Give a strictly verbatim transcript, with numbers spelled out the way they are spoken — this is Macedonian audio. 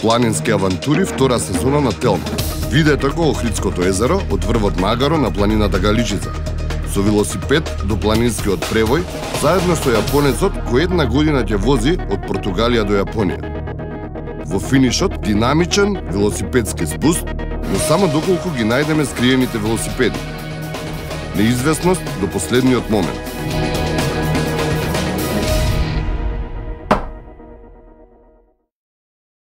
планински авантури втора сезона на Телма. Видете го Охридското езеро од врвот Магаро на планината Галичица. Со велосипед до планинскиот превој, заедно со јапонецот кој една година ќе вози од Португалија до Јапонија. Во финишот динамичен велосипедски спуст, но само доколку ги најдеме скриените велосипеди. Неизвестност до последниот момент.